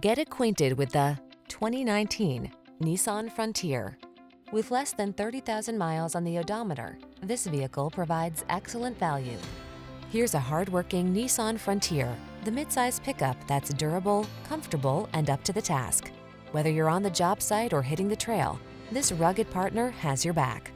Get acquainted with the 2019 Nissan Frontier. With less than 30,000 miles on the odometer, this vehicle provides excellent value. Here's a hard-working Nissan Frontier, the midsize pickup that's durable, comfortable, and up to the task. Whether you're on the job site or hitting the trail, this rugged partner has your back.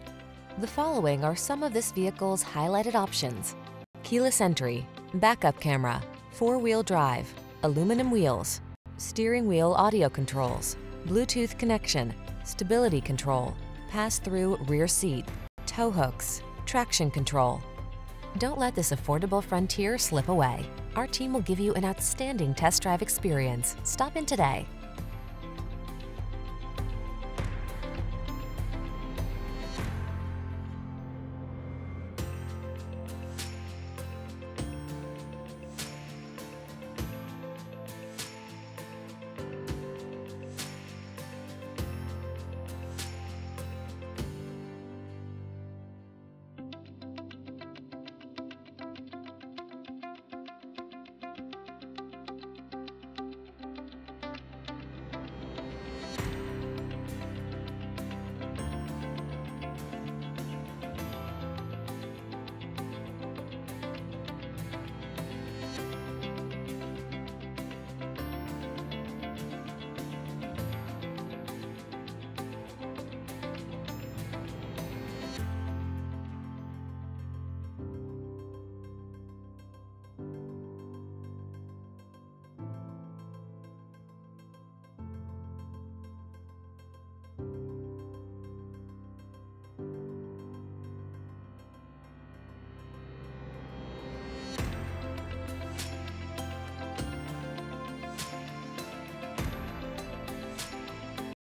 The following are some of this vehicle's highlighted options: keyless entry, backup camera, four-wheel drive, aluminum wheels, steering wheel audio controls, Bluetooth connection, stability control, pass-through rear seat, tow hooks, traction control. Don't let this affordable Frontier slip away. Our team will give you an outstanding test drive experience. Stop in today.